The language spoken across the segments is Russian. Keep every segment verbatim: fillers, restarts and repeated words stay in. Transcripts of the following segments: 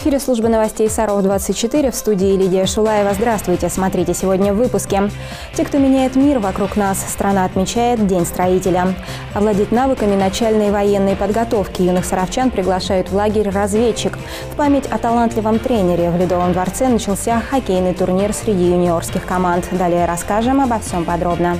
эфире служба новостей «Саров двадцать четыре», в студии Лидия Шулаева. Здравствуйте. Смотрите сегодня в выпуске. Те, кто меняет мир вокруг нас, страна отмечает День строителя. Овладеть навыками начальной военной подготовки юных саровчан приглашают в лагерь «Разведчик». В память о талантливом тренере в Ледовом дворце начался хоккейный турнир среди юниорских команд. Далее расскажем обо всем подробно.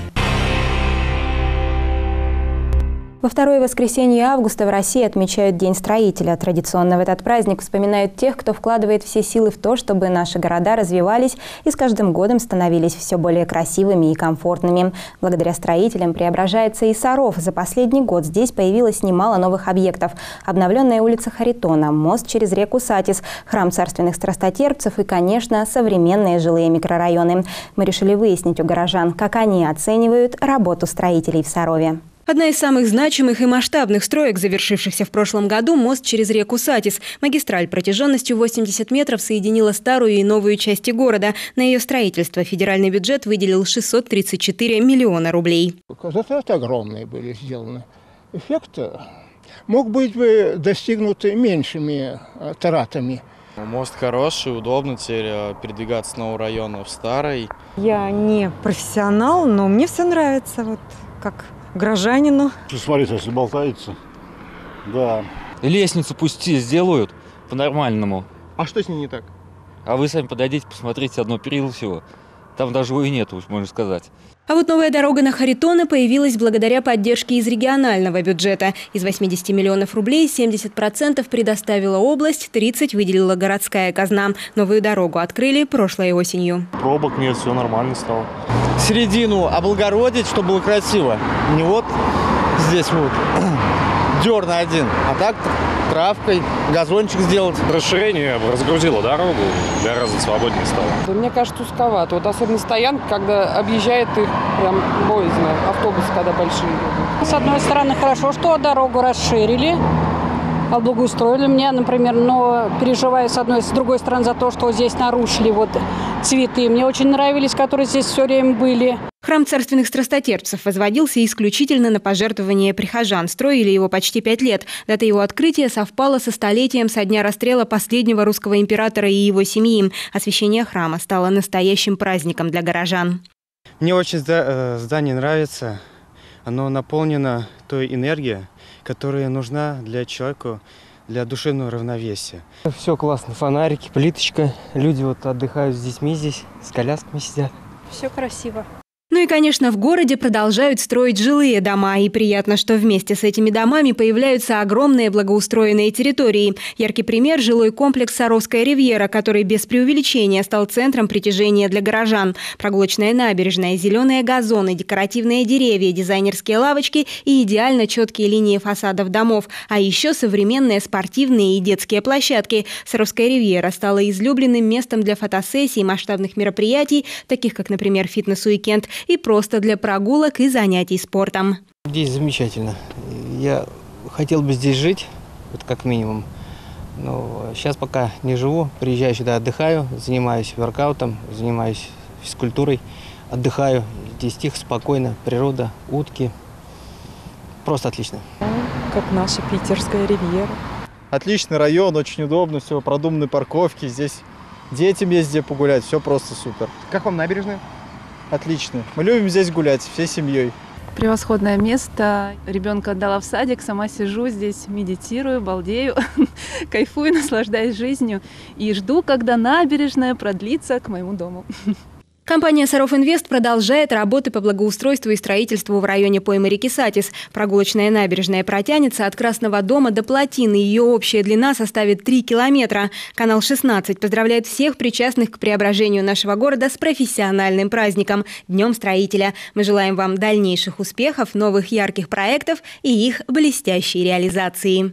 Во второе воскресенье августа в России отмечают День строителя. Традиционно в этот праздник вспоминают тех, кто вкладывает все силы в то, чтобы наши города развивались и с каждым годом становились все более красивыми и комфортными. Благодаря строителям преображается и Саров. За последний год здесь появилось немало новых объектов. Обновленная улица Харитона, мост через реку Сатис, храм царственных страстотерпцев и, конечно, современные жилые микрорайоны. Мы решили выяснить у горожан, как они оценивают работу строителей в Сарове. Одна из самых значимых и масштабных строек, завершившихся в прошлом году, мост через реку Сатис. Магистраль протяженностью восемьдесят метров соединила старую и новую части города. На ее строительство федеральный бюджет выделил шестьсот тридцать четыре миллиона рублей. Затраты огромные были сделаны. Эффект мог быть бы достигнут меньшими тратами. Мост хороший, удобно теперь передвигаться с нового района в старый. Я не профессионал, но мне все нравится, вот как... гражданину. Смотрите, если болтается. Да. Лестницу пусть сделают по-нормальному. А что с ней не так? А вы сами подойдите, посмотрите, одно перила всего. Там даже его и нет, уж можно сказать. А вот новая дорога на Харитона появилась благодаря поддержке из регионального бюджета. Из восьмидесяти миллионов рублей семьдесят процентов предоставила область, тридцать процентов выделила городская казна. Новую дорогу открыли прошлой осенью. Пробок нет, все нормально стало. Середину облагородить, чтобы было красиво. Не вот здесь вот дерн один, а так травкой газончик сделать. Расширение разгрузило дорогу, гораздо свободнее стало. Да, мне кажется, узковато. Вот особенно стоянка, когда объезжает их прям боязно, автобусы, когда большие едут. С одной стороны, хорошо, что дорогу расширили, облагоустроили. Мне, например, но переживаю с одной, с другой стороны за то, что здесь нарушили вот цветы. Мне очень нравились, которые здесь все время были. Храм царственных страстотерпцев возводился исключительно на пожертвования прихожан. Строили его почти пять лет. Дата его открытия совпала со столетием со дня расстрела последнего русского императора и его семьи. Освящение храма стало настоящим праздником для горожан. Мне очень здание нравится. Оно наполнено той энергией, которая нужна для человека, для душевного равновесия. Все классно. Фонарики, плиточка. Люди вот отдыхают с детьми здесь, с колясками сидят. Все красиво. Ну и, конечно, в городе продолжают строить жилые дома. И приятно, что вместе с этими домами появляются огромные благоустроенные территории. Яркий пример – жилой комплекс «Саровская ривьера», который без преувеличения стал центром притяжения для горожан. Прогулочная набережная, зеленые газоны, декоративные деревья, дизайнерские лавочки и идеально четкие линии фасадов домов. А еще современные спортивные и детские площадки. «Саровская ривьера» стала излюбленным местом для фотосессий, масштабных мероприятий, таких как, например, «Фитнес-Уикенд», и просто для прогулок и занятий спортом. Здесь замечательно. Я хотел бы здесь жить, вот как минимум. Но сейчас пока не живу. Приезжаю сюда, отдыхаю, занимаюсь воркаутом, занимаюсь физкультурой, отдыхаю. Здесь тихо, спокойно, природа, утки. Просто отлично. Как наша питерская ривьера. Отличный район, очень удобно, все, продуманные парковки. Здесь детям есть где погулять, все просто супер. Как вам набережная? Отлично. Мы любим здесь гулять всей семьей. Превосходное место. Ребенка отдала в садик, сама сижу здесь, медитирую, балдею, кайфую, наслаждаюсь жизнью и жду, когда набережная продлится к моему дому. Компания «Саров Инвест» продолжает работы по благоустройству и строительству в районе поймы реки Сатис. Прогулочная набережная протянется от Красного дома до плотины. Ее общая длина составит три километра. «Канал шестнадцать» поздравляет всех причастных к преображению нашего города с профессиональным праздником – Днем строителя. Мы желаем вам дальнейших успехов, новых ярких проектов и их блестящей реализации.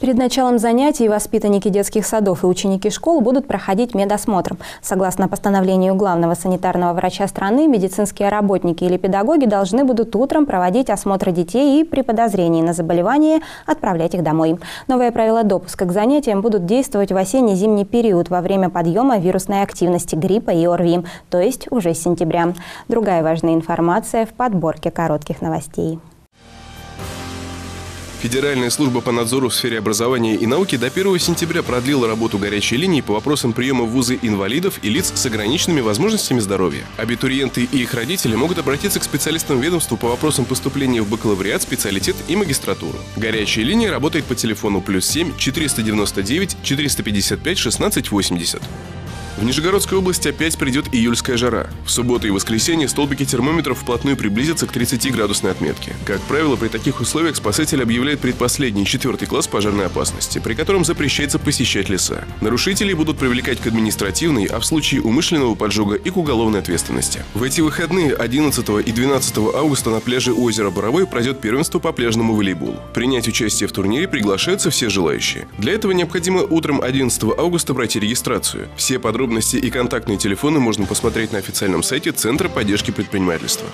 Перед началом занятий воспитанники детских садов и ученики школ будут проходить медосмотр. Согласно постановлению главного санитарного врача страны, медицинские работники или педагоги должны будут утром проводить осмотр детей и при подозрении на заболевание отправлять их домой. Новые правила допуска к занятиям будут действовать в осенне-зимний период во время подъема вирусной активности гриппа и ОРВИ, то есть уже с сентября. Другая важная информация в подборке коротких новостей. Федеральная служба по надзору в сфере образования и науки до первого сентября продлила работу горячей линии по вопросам приема в вузы инвалидов и лиц с ограниченными возможностями здоровья. Абитуриенты и их родители могут обратиться к специалистам ведомства по вопросам поступления в бакалавриат, специалитет и магистратуру. Горячая линия работает по телефону плюс семь четыреста девяносто девять четыреста пятьдесят пять шестнадцать восемьдесят. В Нижегородской области опять придет июльская жара. В субботу и воскресенье столбики термометров вплотную приблизятся к тридцатиградусной отметке. Как правило, при таких условиях спасатель объявляет предпоследний, четвертый класс пожарной опасности, при котором запрещается посещать леса. Нарушителей будут привлекать к административной, а в случае умышленного поджога и к уголовной ответственности. В эти выходные одиннадцатого и двенадцатого августа на пляже озера Боровой пройдет первенство по пляжному волейболу. Принять участие в турнире приглашаются все желающие. Для этого необходимо утром одиннадцатого августа пройти регистрацию. Все подробности и контактные телефоны можно посмотреть на официальном сайте Центра поддержки предпринимательства.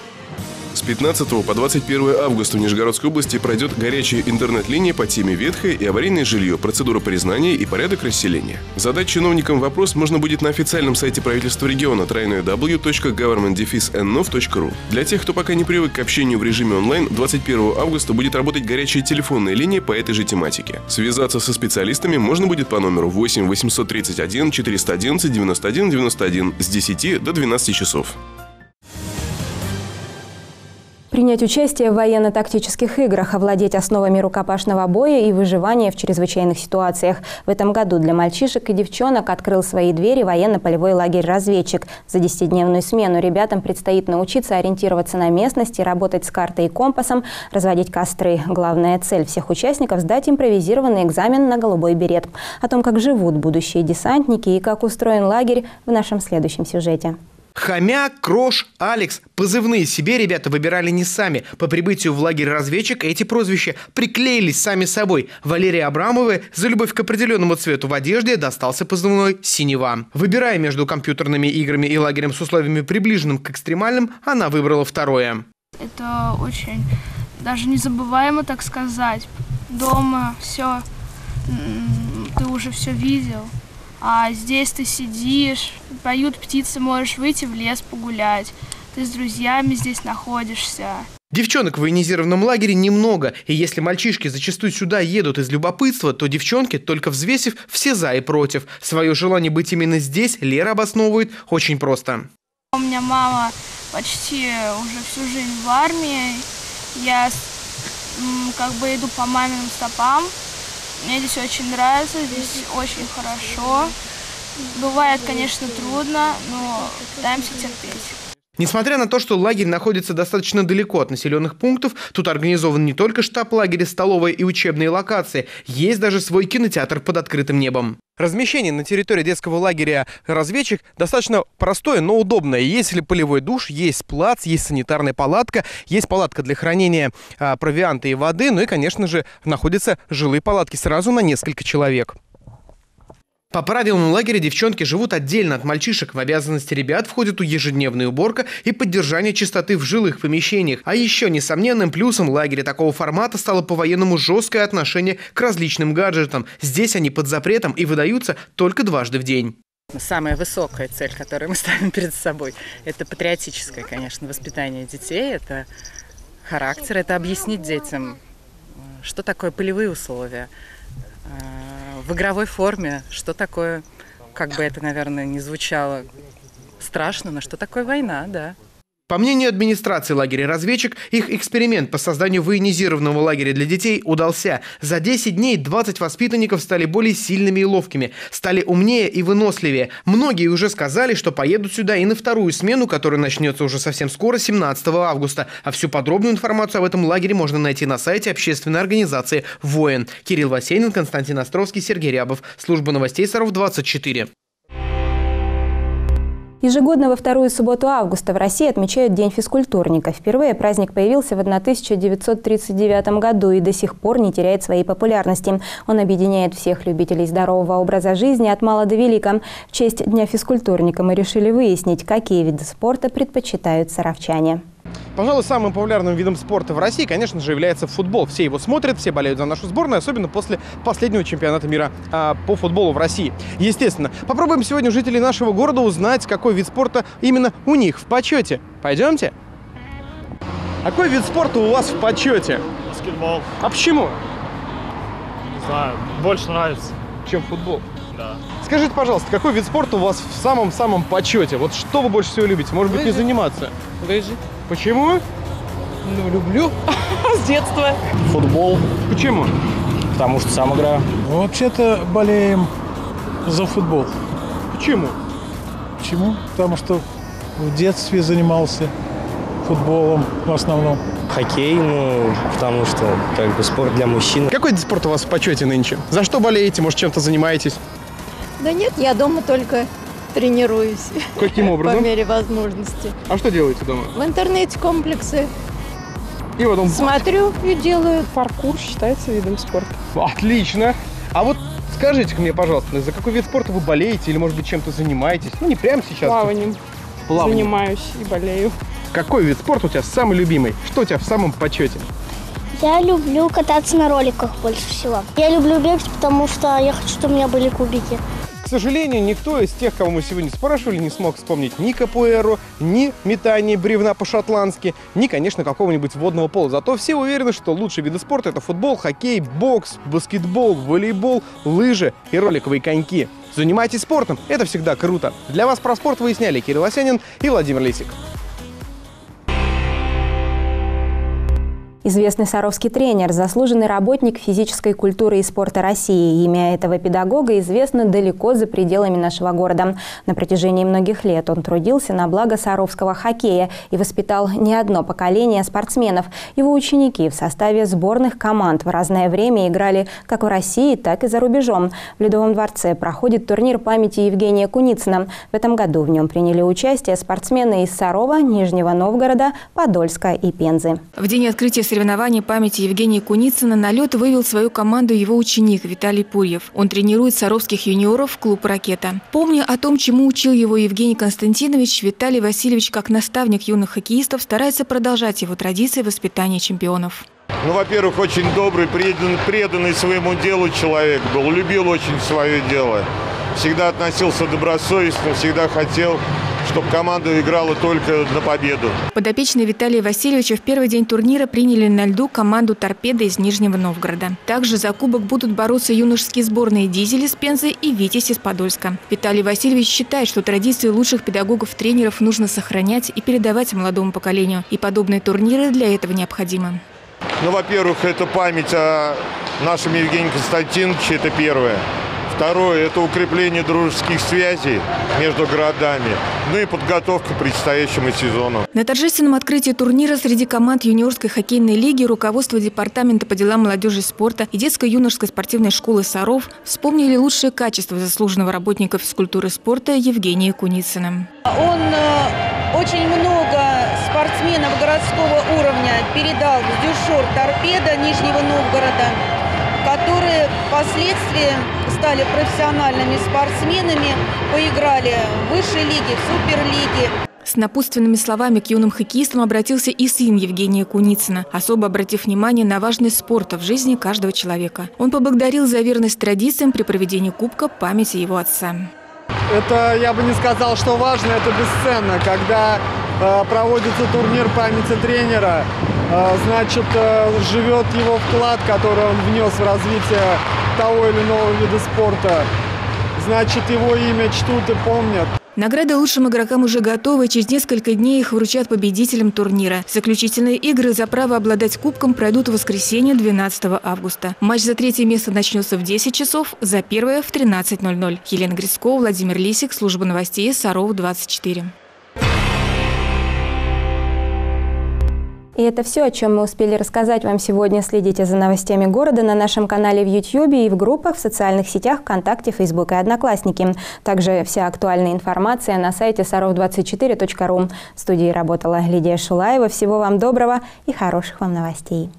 С пятнадцатого по двадцать первое августа в Нижегородской области пройдет горячая интернет-линия по теме «Ветхое и аварийное жилье. Процедура признания и порядок расселения». Задать чиновникам вопрос можно будет на официальном сайте правительства региона дабл ю дабл ю дабл ю точка гавэрмент дефис эн эн о эф точка ру. Для тех, кто пока не привык к общению в режиме онлайн, двадцать первого августа будет работать горячая телефонная линия по этой же тематике. Связаться со специалистами можно будет по номеру восемь восемьсот тридцать один четыреста одиннадцать девяносто один девяносто один с десяти до двенадцати часов. Принять участие в военно-тактических играх, овладеть основами рукопашного боя и выживания в чрезвычайных ситуациях. В этом году для мальчишек и девчонок открыл свои двери военно-полевой лагерь «Разведчик». За десятидневную смену ребятам предстоит научиться ориентироваться на местности, работать с картой и компасом, разводить костры. Главная цель всех участников – сдать импровизированный экзамен на голубой берет. О том, как живут будущие десантники и как устроен лагерь, в нашем следующем сюжете. Хомяк, Крош, Алекс. Позывные себе ребята выбирали не сами. По прибытию в лагерь «Разведчик» эти прозвища приклеились сами собой. Валерии Абрамовой за любовь к определенному цвету в одежде достался позывной «Синева». Выбирая между компьютерными играми и лагерем с условиями, приближенным к экстремальным, она выбрала второе. Это очень даже незабываемо, так сказать. Дома все, ты уже все видел. А здесь ты сидишь, поют птицы, можешь выйти в лес погулять. Ты с друзьями здесь находишься. Девчонок в военизированном лагере немного. И если мальчишки зачастую сюда едут из любопытства, то девчонки, только взвесив все за и против. Свое желание быть именно здесь Лера обосновывает очень просто. У меня мама почти уже всю жизнь в армии. Я как бы иду по маминым стопам. Мне здесь очень нравится, здесь очень хорошо. Бывает, конечно, трудно, но пытаемся терпеть. Несмотря на то, что лагерь находится достаточно далеко от населенных пунктов, тут организован не только штаб лагеря, столовая и учебные локации. Есть даже свой кинотеатр под открытым небом. Размещение на территории детского лагеря «Разведчик» достаточно простое, но удобное. Есть ли полевой душ, есть плац, есть санитарная палатка, есть палатка для хранения а, провианта и воды, ну и, конечно же, находятся жилые палатки сразу на несколько человек. По правилам лагеря девчонки живут отдельно от мальчишек. В обязанности ребят входит ежедневная уборка и поддержание чистоты в жилых помещениях. А еще несомненным плюсом лагеря такого формата стало по-военному жесткое отношение к различным гаджетам. Здесь они под запретом и выдаются только дважды в день. Самая высокая цель, которую мы ставим перед собой, это патриотическое, конечно, воспитание детей, это характер, это объяснить детям, что такое полевые условия. В игровой форме, что такое, как бы это, наверное, не звучало страшно, но что такое война, да. По мнению администрации лагеря «Разведчик», их эксперимент по созданию военизированного лагеря для детей удался. За десять дней двадцать воспитанников стали более сильными и ловкими, стали умнее и выносливее. Многие уже сказали, что поедут сюда и на вторую смену, которая начнется уже совсем скоро, семнадцатого августа. А всю подробную информацию об этом лагере можно найти на сайте общественной организации «Воин». Кирилл Васенин, Константин Островский, Сергей Рябов. Служба новостей Саров двадцать четыре. Ежегодно во вторую субботу августа в России отмечают День физкультурника. Впервые праздник появился в тысяча девятьсот тридцать девятом году и до сих пор не теряет своей популярности. Он объединяет всех любителей здорового образа жизни от мала до велика. В честь Дня физкультурника мы решили выяснить, какие виды спорта предпочитают саровчане. Пожалуй, самым популярным видом спорта в России, конечно же, является футбол. Все его смотрят, все болеют за нашу сборную, особенно после последнего чемпионата мира а, по футболу в России. Естественно, попробуем сегодня у жителей нашего города узнать, какой вид спорта именно у них в почете. Пойдемте. Какой вид спорта у вас в почете? Баскетбол. А почему? знаю, больше нравится. Чем футбол? Да. Скажите, пожалуйста, какой вид спорта у вас в самом-самом почете? Вот что вы больше всего любите? Может лыжи. Быть, не заниматься? Лыжи. Почему? Ну, люблю. С детства. Футбол. Почему? Потому что сам играю. Вообще-то болеем за футбол. Почему? Почему? Потому что в детстве занимался футболом в основном. Хоккей, ну, потому что как бы спорт для мужчин. Какой вид спорта у вас в почете нынче? За что болеете? Может, чем-то занимаетесь? Да нет, я дома только тренируюсь. Каким образом? По мере возможности. А что делаете дома? В интернете комплексы. И потом... Смотрю и делаю. Паркур считается видом спорта. Отлично. А вот скажите-ка мне, пожалуйста, за какой вид спорта вы болеете или, может быть, чем-то занимаетесь? Ну, не прямо сейчас. Плаванием. Плаванием. Занимаюсь и болею. Какой вид спорта у тебя самый любимый? Что у тебя в самом почете? Я люблю кататься на роликах больше всего. Я люблю бегать, потому что я хочу, чтобы у меня были кубики. К сожалению, никто из тех, кого мы сегодня спрашивали, не смог вспомнить ни капуэру, ни метание бревна по-шотландски, ни, конечно, какого-нибудь водного пола. Зато все уверены, что лучшие виды спорта – это футбол, хоккей, бокс, баскетбол, волейбол, лыжи и роликовые коньки. Занимайтесь спортом, это всегда круто. Для вас про спорт выясняли Кирилл Осянин и Владимир Лисик. Известный саровский тренер, заслуженный работник физической культуры и спорта России. Имя этого педагога известно далеко за пределами нашего города. На протяжении многих лет он трудился на благо саровского хоккея и воспитал не одно поколение спортсменов. Его ученики в составе сборных команд в разное время играли как в России, так и за рубежом. В Ледовом дворце проходит турнир памяти Евгения Куницына. В этом году в нем приняли участие спортсмены из Сарова, Нижнего Новгорода, Подольска и Пензы. В день открытия соревнований памяти Евгения Куницына на лед вывел свою команду его ученик Виталий Пурьев. Он тренирует саровских юниоров в клуб «Ракета». Помня о том, чему учил его Евгений Константинович, Виталий Васильевич, как наставник юных хоккеистов, старается продолжать его традиции воспитания чемпионов. Ну, во-первых, очень добрый, преданный, преданный своему делу человек был, любил очень свое дело. Всегда относился добросовестно, всегда хотел, чтобы команда играла только на победу. Подопечные Виталия Васильевича в первый день турнира приняли на льду команду «Торпеда» из Нижнего Новгорода. Также за кубок будут бороться юношеские сборные «Дизель» из Пензы и «Витязь» из Подольска. Виталий Васильевич считает, что традиции лучших педагогов-тренеров нужно сохранять и передавать молодому поколению. И подобные турниры для этого необходимы. Ну, во-первых, это память о нашем Евгении Константиновиче, это первое. Второе – это укрепление дружеских связей между городами, ну и подготовка к предстоящему сезону. На торжественном открытии турнира среди команд юниорской хоккейной лиги руководство Департамента по делам молодежи и спорта и детско-юношеской спортивной школы «Саров» вспомнили лучшие качества заслуженного работника физкультуры и спорта Евгения Куницына. Он очень много спортсменов городского уровня передал в дюшор «Торпеда» Нижнего Новгорода, которые впоследствии стали профессиональными спортсменами, поиграли в высшей лиге, в суперлиге. С напутственными словами к юным хоккеистам обратился и сын Евгения Куницына, особо обратив внимание на важность спорта в жизни каждого человека. Он поблагодарил за верность традициям при проведении кубка памяти его отца. Это, я бы не сказал, что важно, это бесценно, когда э, проводится турнир памяти тренера. Значит, живет его вклад, который он внес в развитие того или иного вида спорта. Значит, его имя чтут и помнят. Награды лучшим игрокам уже готовы. Через несколько дней их вручат победителям турнира. Заключительные игры за право обладать кубком пройдут в воскресенье двенадцатого августа. Матч за третье место начнется в десять часов, за первое в тринадцать ноль-ноль. Елена Грискова, Владимир Лисик, служба новостей Саров двадцать четыре. И это все, о чем мы успели рассказать вам сегодня. Следите за новостями города на нашем канале в ютьюбе и в группах в социальных сетях ВКонтакте, Facebook и Одноклассники. Также вся актуальная информация на сайте саров двадцать четыре точка ру. В студии работала Лидия Шулаева. Всего вам доброго и хороших вам новостей.